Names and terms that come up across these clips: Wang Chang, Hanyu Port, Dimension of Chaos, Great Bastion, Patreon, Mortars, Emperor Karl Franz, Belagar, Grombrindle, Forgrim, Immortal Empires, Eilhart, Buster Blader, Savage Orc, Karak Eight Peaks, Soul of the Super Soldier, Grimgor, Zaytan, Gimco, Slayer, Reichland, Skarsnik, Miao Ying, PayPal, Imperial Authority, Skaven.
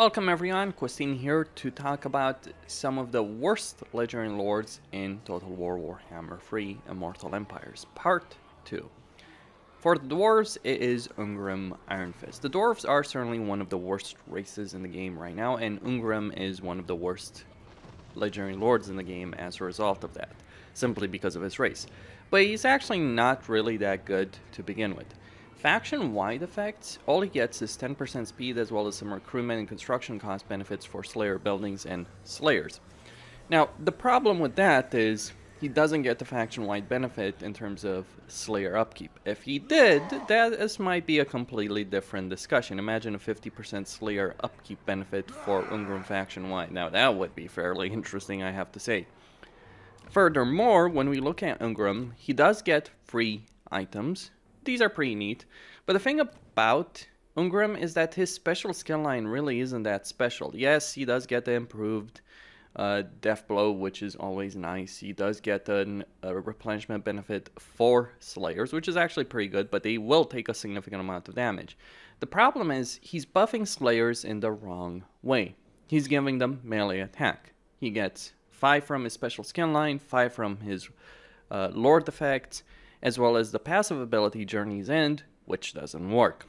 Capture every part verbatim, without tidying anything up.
Welcome everyone, Costin here to talk about some of the worst legendary lords in Total War Warhammer three Immortal Empires Part two. For the Dwarves, it is Ungrim Ironfist. The Dwarves are certainly one of the worst races in the game right now, and Ungrim is one of the worst legendary lords in the game as a result of that, simply because of his race. But he's actually not really that good to begin with. Faction-wide effects, all he gets is ten percent speed as well as some recruitment and construction cost benefits for Slayer buildings and Slayers. Now, the problem with that is he doesn't get the faction-wide benefit in terms of Slayer upkeep. If he did, that is, might be a completely different discussion. Imagine a fifty percent Slayer upkeep benefit for Ungrim faction-wide. Now, that would be fairly interesting, I have to say. Furthermore, when we look at Ungrim, he does get free items. These are pretty neat. But the thing about Ungrim is that his special skill line really isn't that special. Yes, he does get the improved Uh, death blow, which is always nice. He does get an, a replenishment benefit for Slayers, which is actually pretty good, but they will take a significant amount of damage. The problem is he's buffing Slayers in the wrong way. He's giving them melee attack. He gets five from his special skill line, five from his uh, lord effects, as well as the passive ability Journey's End, which doesn't work.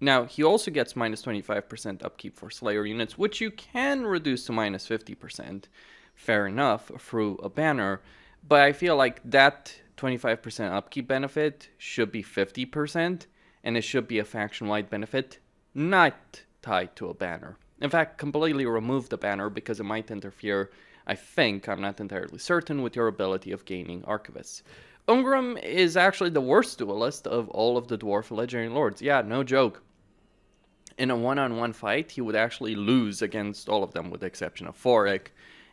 Now, he also gets minus twenty-five percent upkeep for Slayer units, which you can reduce to minus fifty percent, fair enough, through a banner. But I feel like that twenty-five percent upkeep benefit should be fifty percent, and it should be a faction-wide benefit, not tied to a banner. In fact, completely remove the banner because it might interfere, I think, I'm not entirely certain, with your ability of gaining Archivists. Ungrim is actually the worst duelist of all of the Dwarf legendary lords. Yeah, no joke. In a one-on-one fight, he would actually lose against all of them, with the exception of Forik,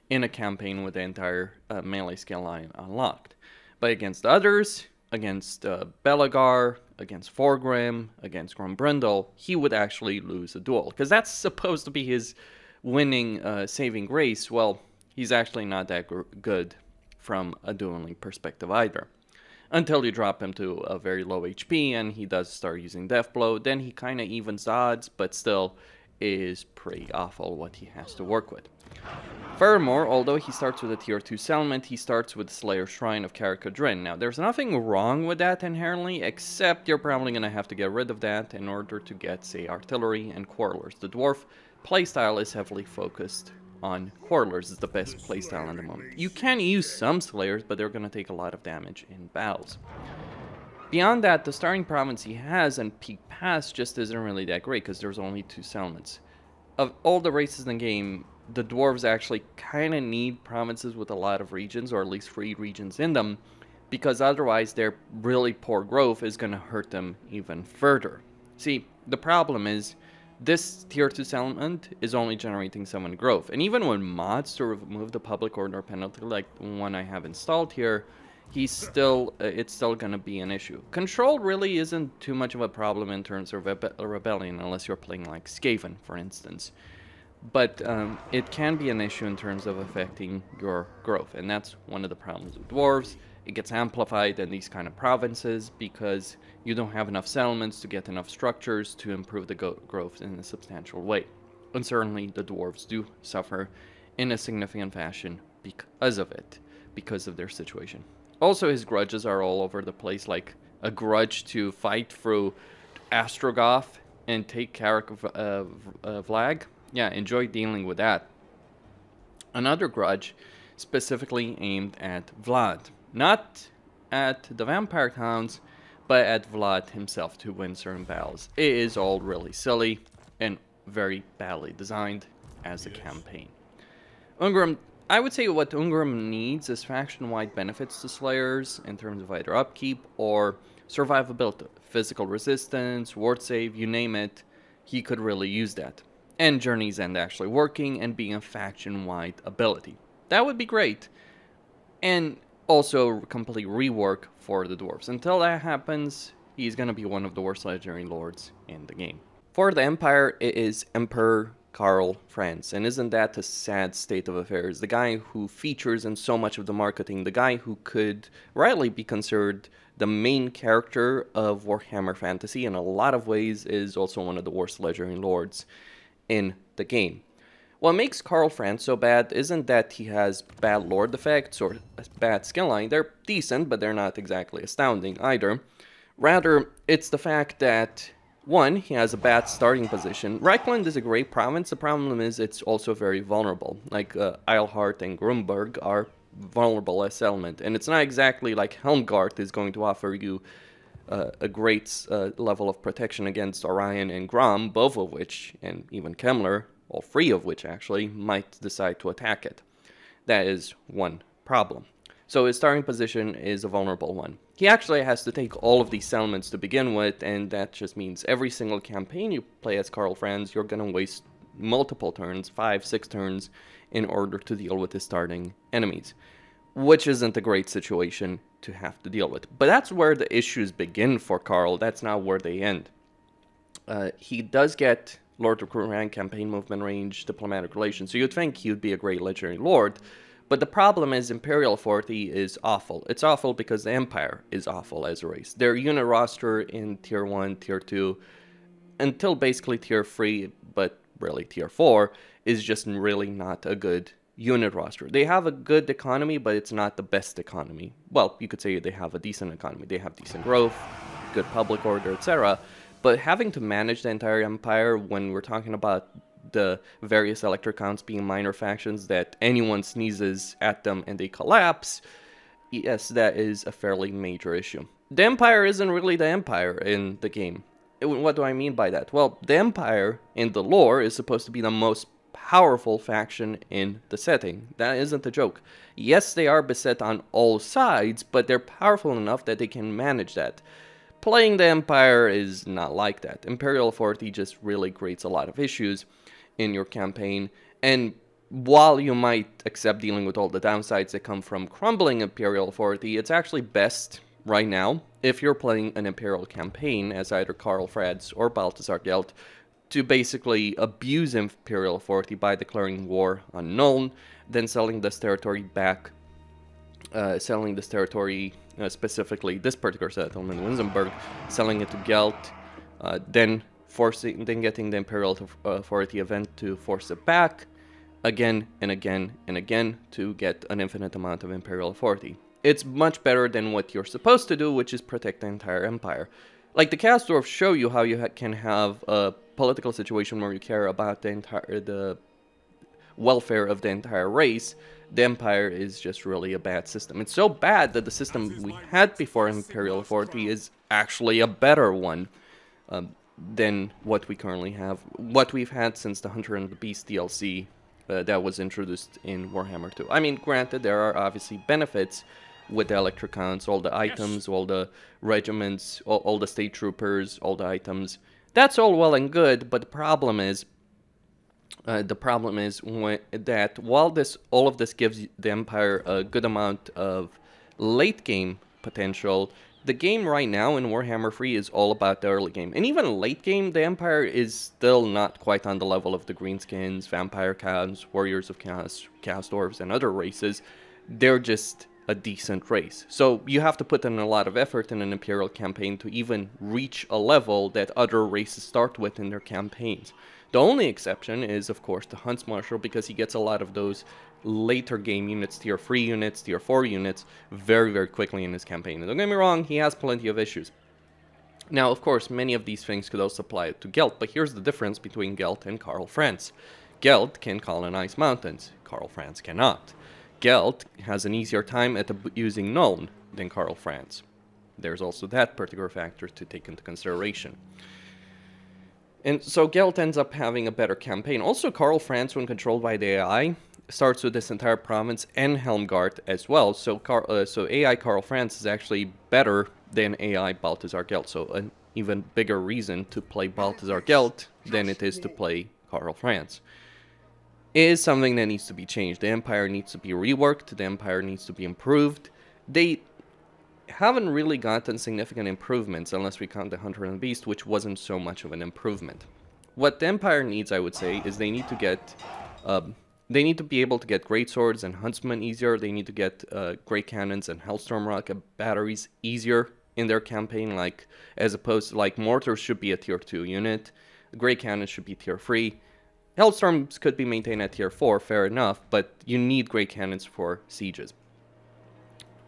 in a campaign with the entire uh, melee skill line unlocked. But against others, against uh, Belagar, against Forgrim, against Grombrindle, he would actually lose a duel, because that's supposed to be his winning uh, saving grace. Well, he's actually not that gr good from a dueling perspective either. Until you drop him to a very low H P and he does start using Death Blow, then he kind of evens the odds, but still is pretty awful what he has to work with. Furthermore, although he starts with a tier two settlement, he starts with the Slayer Shrine of Karak Eight. Now, there's nothing wrong with that inherently, except you're probably going to have to get rid of that in order to get, say, Artillery and Quarrelers. The Dwarf playstyle is heavily focused on Quarrelers. Is the best playstyle at the moment. You can use some Slayers, but they're going to take a lot of damage in battles. Beyond that, the starting province he has and Peak Pass just isn't really that great because there's only two settlements. Of all the races in the game, the Dwarves actually kind of need provinces with a lot of regions, or at least three regions in them, because otherwise their really poor growth is going to hurt them even further. See, the problem is this tier two settlement is only generating seven growth, and even when mods to remove the public order penalty, like the one I have installed here, he's still uh, it's still going to be an issue. Control really isn't too much of a problem in terms of rebe rebellion, unless you're playing like Skaven, for instance. But um, it can be an issue in terms of affecting your growth, and that's one of the problems with Dwarves. It gets amplified in these kind of provinces because you don't have enough settlements to get enough structures to improve the growth in a substantial way. And certainly the Dwarves do suffer in a significant fashion because of it, because of their situation. Also, his grudges are all over the place, like a grudge to fight through Astrogoth and take Karak uh, uh, Vlad. Yeah, enjoy dealing with that. Another grudge specifically aimed at Vlad. Not at the vampire towns, but at Vlad himself to win certain battles. It is all really silly and very badly designed as a campaign. Ungrim, I would say what Ungrim needs is faction-wide benefits to Slayers in terms of either upkeep or survivability. Physical resistance, ward save, you name it, he could really use that. And Journey's End actually working and being a faction-wide ability. That would be great. And also complete rework for the Dwarves. Until that happens, he's going to be one of the worst legendary lords in the game. For the Empire, it is Emperor Karl Franz. And isn't that a sad state of affairs? The guy who features in so much of the marketing, the guy who could rightly be considered the main character of Warhammer Fantasy, in a lot of ways is also one of the worst legendary lords in the game. What makes Karl Franz so bad isn't that he has bad lord effects or a bad skill line. They're decent, but they're not exactly astounding either. Rather, it's the fact that, one, he has a bad starting position. Reichland is a great province. The problem is it's also very vulnerable. Like uh, Eilhart and Grumberg are vulnerable as settlement. And it's not exactly like Helmgarth is going to offer you Uh, a great uh, level of protection against Orion and Grom, both of which, and even Kemmler, all three of which actually, might decide to attack it. That is one problem. So his starting position is a vulnerable one. He actually has to take all of these settlements to begin with, and that just means every single campaign you play as Karl Franz, you're going to waste multiple turns, five, six turns, in order to deal with his starting enemies, which isn't a great situation to have to deal with. But that's where the issues begin for Karl. That's not where they end. Uh, he does get Lord of Kuran, Campaign Movement Range, Diplomatic Relations, so you'd think he'd be a great legendary lord, but the problem is Imperial Authority is awful. It's awful because the Empire is awful as a race. Their unit roster in Tier one, Tier two, until basically Tier three, but really Tier four, is just really not a good unit roster. They have a good economy, but it's not the best economy. Well, you could say they have a decent economy. They have decent growth, good public order, et cetera. But having to manage the entire empire when we're talking about the various elector counts being minor factions that anyone sneezes at them and they collapse, yes, that is a fairly major issue. The Empire isn't really the Empire in the game. What do I mean by that? Well, the Empire in the lore is supposed to be the most powerful faction in the setting. That isn't a joke. Yes, they are beset on all sides, but they're powerful enough that they can manage that. Playing the Empire is not like that. Imperial Authority just really creates a lot of issues in your campaign, and while you might accept dealing with all the downsides that come from crumbling Imperial Authority, it's actually best right now, if you're playing an Imperial campaign as either Karl Franz or Balthasar Gelt, to basically abuse Imperial Authority by declaring war on Nuln, then selling this territory back, uh, selling this territory, uh, specifically this particular settlement, Winsenberg, selling it to Gelt, uh, then forcing, then getting the Imperial Authority event to force it back, again and again and again, to get an infinite amount of Imperial Authority. It's much better than what you're supposed to do, which is protect the entire empire. Like, the Chaos Dwarves show you how you ha can have a political situation where you care about the entire, the welfare of the entire race. The Empire is just really a bad system. It's so bad that the system we had before Imperial Authority is actually a better one um, than what we currently have, what we've had since the Hunter and the Beast D L C uh, that was introduced in Warhammer two. I mean, granted, there are obviously benefits with the elector counts, all the items, yes, all the regiments, all, all the state troopers, all the items. That's all well and good, but the problem is, uh, the problem is when, that while this, all of this gives the Empire a good amount of late game potential, the game right now in Warhammer three is all about the early game. And even late game, the Empire is still not quite on the level of the Greenskins, Vampire Cows, Warriors of Chaos, Chaos Dwarves, and other races. They're just a decent race. So you have to put in a lot of effort in an Imperial campaign to even reach a level that other races start with in their campaigns. The only exception is, of course, the Hunts Marshal, because he gets a lot of those later game units, tier three units, tier four units, very, very quickly in his campaign. And don't get me wrong, he has plenty of issues. Now, of course, many of these things could also apply to Gelt, but here's the difference between Gelt and Karl Franz. Gelt can colonize mountains, Karl Franz cannot. Gelt has an easier time at using Nuln than Karl Franz. There's also that particular factor to take into consideration. And so Gelt ends up having a better campaign. Also, Karl Franz, when controlled by the A I, starts with this entire province and Helmgarth as well. So, Car uh, so A I Karl Franz is actually better than A I Balthasar Gelt. So an even bigger reason to play Balthasar Gelt than it is to play Karl Franz. Is something that needs to be changed. The Empire needs to be reworked. The Empire needs to be improved. They haven't really gotten significant improvements, unless we count the Hunter and the Beast, which wasn't so much of an improvement. What the Empire needs, I would say, is they need to get, um, they need to be able to get great swords and huntsmen easier. They need to get uh, great cannons and Hellstorm rocket batteries easier in their campaign. Like, as opposed to, like, mortars should be a tier two unit, great cannons should be tier three. Hellstorms could be maintained at tier four, fair enough, but you need great cannons for sieges.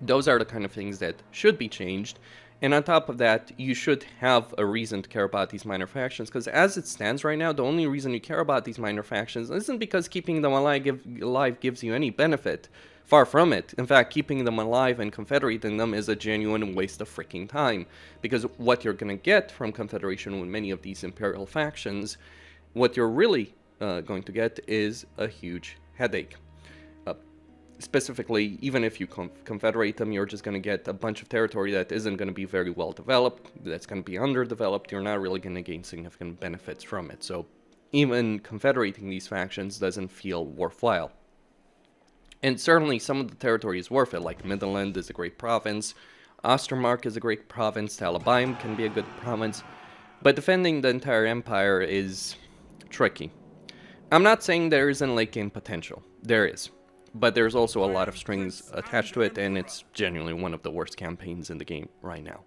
Those are the kind of things that should be changed. And on top of that, you should have a reason to care about these minor factions, because as it stands right now, the only reason you care about these minor factions isn't because keeping them alive, give, alive gives you any benefit. Far from it. In fact, keeping them alive and confederating them is a genuine waste of freaking time, because what you're going to get from confederation with many of these imperial factions, what you're really uh, going to get is a huge headache. Specifically, even if you confederate them, you're just going to get a bunch of territory that isn't going to be very well developed, that's going to be underdeveloped, you're not really going to gain significant benefits from it. So even confederating these factions doesn't feel worthwhile. And certainly some of the territory is worth it, like Midland is a great province, Ostermark is a great province, Talabaim can be a good province, but defending the entire empire is tricky. I'm not saying there isn't late game potential, there is. But there's also a lot of strings attached to it, and it's genuinely one of the worst campaigns in the game right now.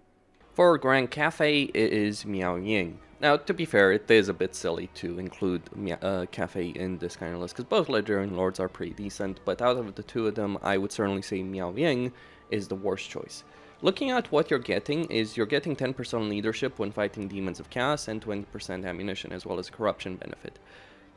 For Grand Cathay, it is Miao Ying. Now, to be fair, it is a bit silly to include uh, Cathay in this kind of list, because both Legendary and Lords are pretty decent, but out of the two of them, I would certainly say Miao Ying is the worst choice. Looking at what you're getting is you're getting ten percent leadership when fighting Demons of Chaos and twenty percent ammunition, as well as corruption benefit.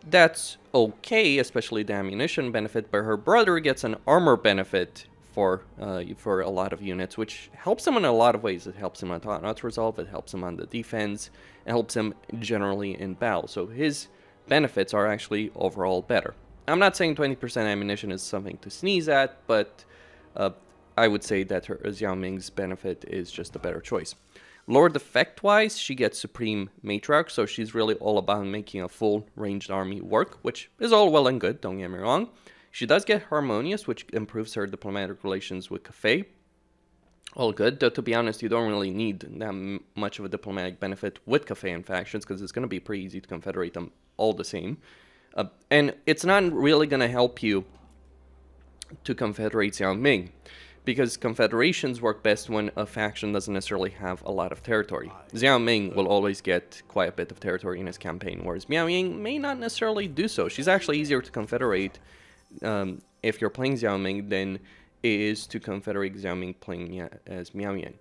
That's okay, especially the ammunition benefit, but her brother gets an armor benefit for uh, for a lot of units, which helps him in a lot of ways. It helps him on Taunt Resolve, it helps him on the defense, it helps him generally in battle. So his benefits are actually overall better. I'm not saying twenty percent ammunition is something to sneeze at, but uh, I would say that her Xiaoming's benefit is just a better choice. Lord effect-wise, she gets Supreme Matriarch, so she's really all about making a full ranged army work, which is all well and good, don't get me wrong. She does get Harmonious, which improves her diplomatic relations with Cathay. All good, though to be honest, you don't really need that much of a diplomatic benefit with Cathay and factions, because it's going to be pretty easy to confederate them all the same. Uh, and it's not really going to help you to confederate Xiaoming, because confederations work best when a faction doesn't necessarily have a lot of territory. Xiaoming will always get quite a bit of territory in his campaign, whereas Miao Ying may not necessarily do so. She's actually easier to confederate um, if you're playing Xiaoming than it is to confederate Xiaoming playing as Miao Ying.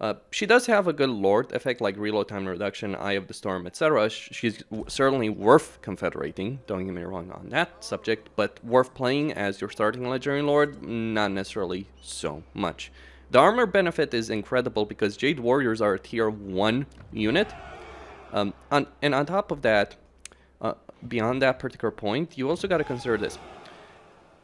Uh, she does have a good lord effect like Reload Time Reduction, Eye of the Storm, et cetera. She's certainly worth confederating, don't get me wrong on that subject, but worth playing as your starting Legendary Lord, not necessarily so much. The armor benefit is incredible because Jade Warriors are a tier one unit, um, on, and on top of that, uh, beyond that particular point, you also got to consider this.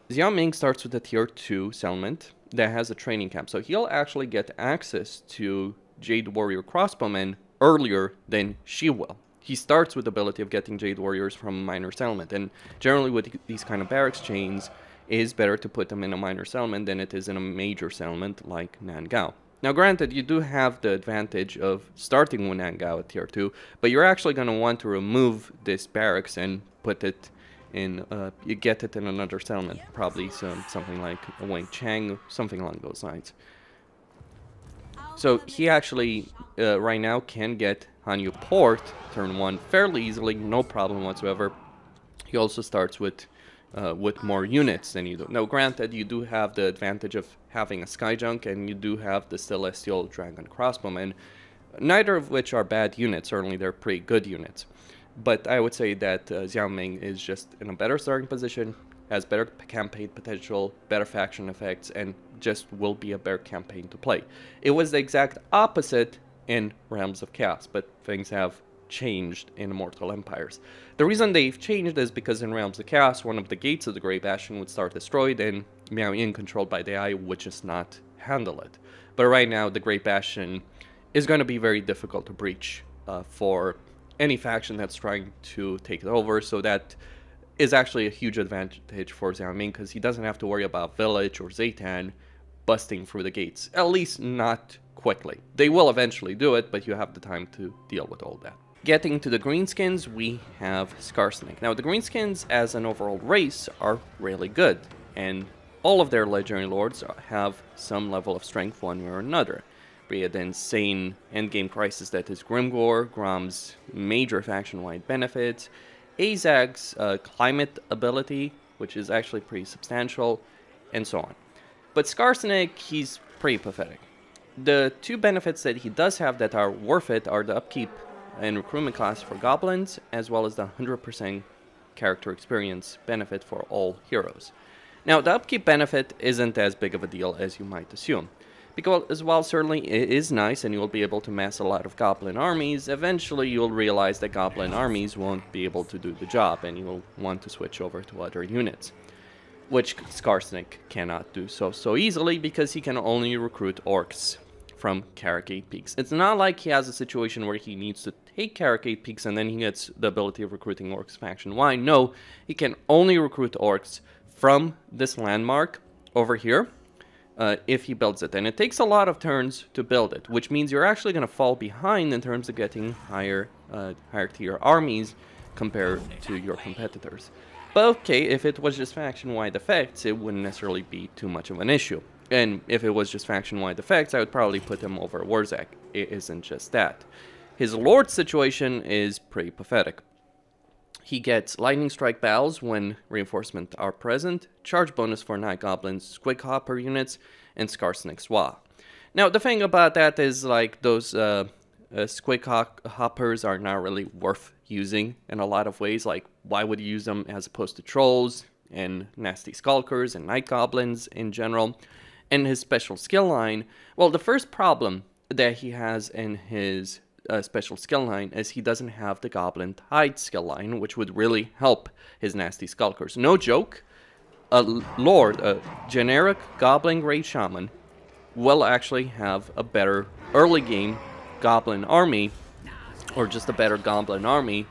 Xiaoming starts with a tier two settlement that has a training camp, so he'll actually get access to Jade Warrior Crossbowmen earlier than she will. He starts with the ability of getting Jade Warriors from minor settlement, and generally with these kind of barracks chains, it is better to put them in a minor settlement than it is in a major settlement like Nangao. Now granted, you do have the advantage of starting with Nangao at tier two, but you're actually going to want to remove this barracks and put it in, uh, you get it in another settlement, probably some, something like a Wang Chang, something along those lines. So he actually, uh, right now, can get Hanyu Port turn one fairly easily, no problem whatsoever. He also starts with, uh, with more units than you do. Now, granted, you do have the advantage of having a Sky Junk, and you do have the Celestial Dragon Crossbowman, neither of which are bad units. Certainly, they're pretty good units. But I would say that uh, Xiaoming is just in a better starting position, has better campaign potential, better faction effects, and just will be a better campaign to play. It was the exact opposite in Realms of Chaos, but things have changed in Immortal Empires. The reason they've changed is because in Realms of Chaos, one of the gates of the Great Bastion would start destroyed, and Miao Ying controlled by the Eye would just not handle it. But right now, the Great Bastion is going to be very difficult to breach uh, for any faction that's trying to take it over, so that is actually a huge advantage for Xiaoming, because he doesn't have to worry about Village or Zaytan busting through the gates, at least not quickly. They will eventually do it, but you have the time to deal with all that. Getting to the Greenskins, we have Skarsnik. Now, the Greenskins as an overall race are really good, and all of their Legendary Lords have some level of strength one way or another. Be it the insane endgame crisis that is Grimgor, Grom's major faction-wide benefits, Azhag's uh, climate ability, which is actually pretty substantial, and so on. But Skarsnik, he's pretty pathetic. The two benefits that he does have that are worth it are the upkeep and recruitment cost for goblins, as well as the one hundred percent character experience benefit for all heroes. Now, the upkeep benefit isn't as big of a deal as you might assume, because while certainly it is nice and you'll be able to mass a lot of goblin armies, eventually you'll realize that goblin armies won't be able to do the job and you'll want to switch over to other units, which Skarsnik cannot do so so easily because he can only recruit orcs from Karak Eight Peaks. It's not like he has a situation where he needs to take Karak Eight Peaks and then he gets the ability of recruiting orcs faction Y. No, he can only recruit orcs from this landmark over here uh, if he builds it. And it takes a lot of turns to build it, which means you're actually going to fall behind in terms of getting higher, uh, higher tier armies compared to your competitors. But okay, if it was just faction-wide effects, it wouldn't necessarily be too much of an issue. And if it was just faction-wide effects, I would probably put him over Wurrzag. It isn't just that. His Lord situation is pretty pathetic. He gets Lightning Strike Bows when reinforcements are present, charge bonus for Night Goblins, Squig Hopper units, and Skarsnik Swa. Now, the thing about that is, like, those uh, uh, Squig hop Hoppers are not really worth using in a lot of ways. Like, why would you use them as opposed to Trolls and Nasty Skulkers and Night Goblins in general? And his special skill line, well, the first problem that he has in his uh, special skill line is he doesn't have the Goblin Tide skill line, which would really help his Nasty Skulkers. No joke, a Lord, a generic Goblin Grade Shaman, will actually have a better early game Goblin army, or just a better Goblin army,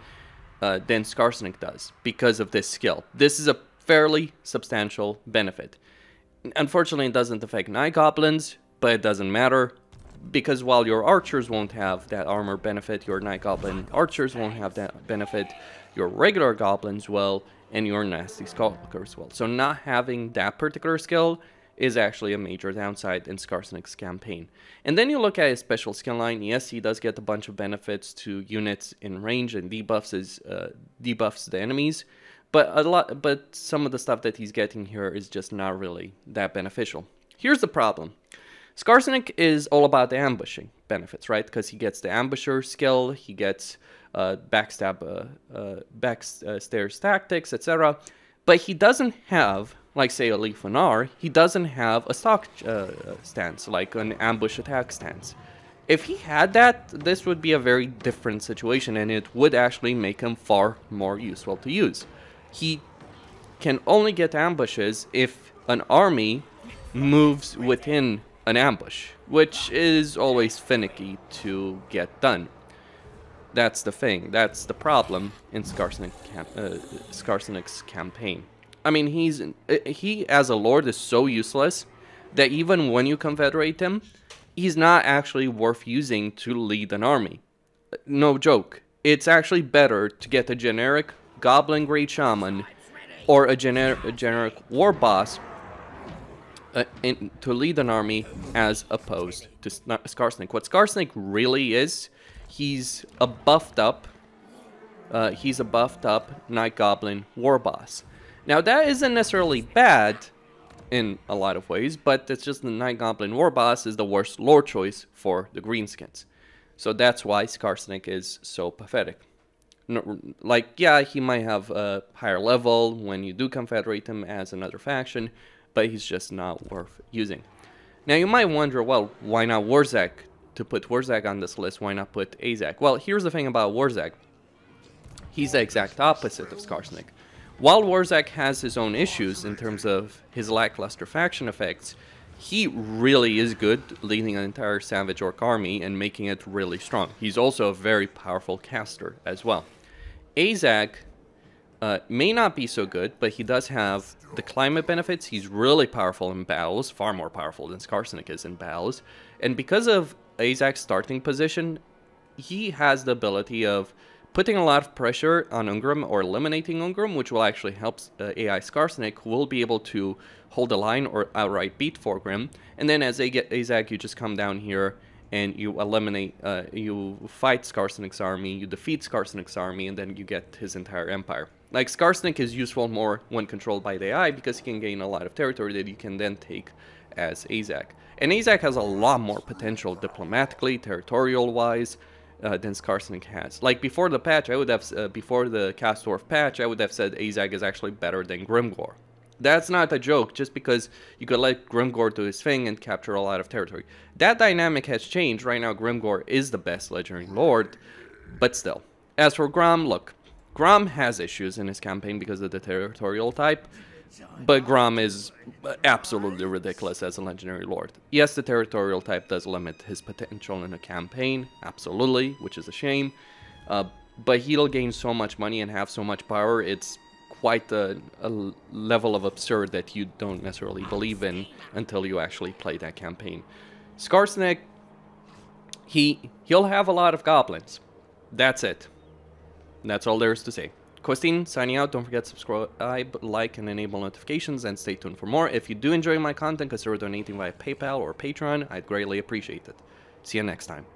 uh, than Skarsnik does because of this skill. This is a fairly substantial benefit. Unfortunately, it doesn't affect Night Goblins, but it doesn't matter, because while your archers won't have that armor benefit, your Night Goblin archers won't have that benefit, your regular goblins will, and your Nasty Skulkers will. So not having that particular skill is actually a major downside in Skarsnik's campaign. And then you look at his special skill line. Yes, he does get a bunch of benefits to units in range and debuffs his, uh, debuffs the enemies, But a lot, but some of the stuff that he's getting here is just not really that beneficial. Here's the problem. Skarsnik is all about the ambushing benefits, right? Because he gets the ambusher skill, he gets uh, backstab, uh, uh, backstairs tactics, et cetera. But he doesn't have, like say a Leaf Anar, he doesn't have a stock uh, stance, like an ambush attack stance. If he had that, this would be a very different situation, and it would actually make him far more useful to use. He can only get ambushes if an army moves within an ambush, which is always finicky to get done. That's the thing. That's the problem in Skarsnik camp uh, Skarsnik's campaign. I mean, he's he as a lord is so useless that even when you confederate him, he's not actually worth using to lead an army. No joke. It's actually better to get a generic Goblin Great Shaman or a, gener a generic war boss uh, in, to lead an army as opposed to Skarsnik. What Skarsnik really is, he's a buffed up, uh, he's a buffed up Night Goblin war boss. Now that isn't necessarily bad in a lot of ways, but it's just the Night Goblin war boss is the worst lore choice for the Greenskins. So that's why Skarsnik is so pathetic. No, like, yeah, he might have a higher level when you do confederate him as another faction, but he's just not worth using. Now, you might wonder, well, why not Wurrzag? To put Wurrzag on this list, why not put Azhag? Well, here's the thing about Wurrzag. He's the exact opposite of Skarsnik. While Wurrzag has his own issues in terms of his lackluster faction effects, he really is good leading an entire Savage Orc army and making it really strong. He's also a very powerful caster as well. Azhag uh, may not be so good, but he does have the climate benefits. He's really powerful in battles, far more powerful than Skarsnik is in battles. And because of Azag's starting position, he has the ability of putting a lot of pressure on Ungram or eliminating Ungram, which will actually help uh, A I Skarsnik, who will be able to hold the line or outright beat Forgrim. And then as Azhag, you just come down here and you eliminate, uh, you fight Skarsnik's army, you defeat Skarsnik's army, and then you get his entire empire. Like, Skarsnik is useful more when controlled by the A I because he can gain a lot of territory that you can then take as Azhag. And Azhag has a lot more potential diplomatically, territorial-wise, uh, than Skarsnik has. Like, before the patch, I would have, uh, before the Castorf patch, I would have said Azhag is actually better than Grimgor. That's not a joke, just because you could let Grimgor do his thing and capture a lot of territory. That dynamic has changed. Right now, Grimgor is the best Legendary Lord, but still. As for Grom, look, Grom has issues in his campaign because of the territorial type, but Grom is absolutely ridiculous as a Legendary Lord. Yes, the territorial type does limit his potential in a campaign, absolutely, which is a shame, uh, but he'll gain so much money and have so much power, it's quite a, a level of absurd that you don't necessarily believe in until you actually play that campaign. Skarsnik, he, he'll have a lot of goblins. That's it. That's all there is to say. Costin signing out. Don't forget to subscribe, like, and enable notifications, and stay tuned for more. If you do enjoy my content, consider donating via PayPal or Patreon. I'd greatly appreciate it. See you next time.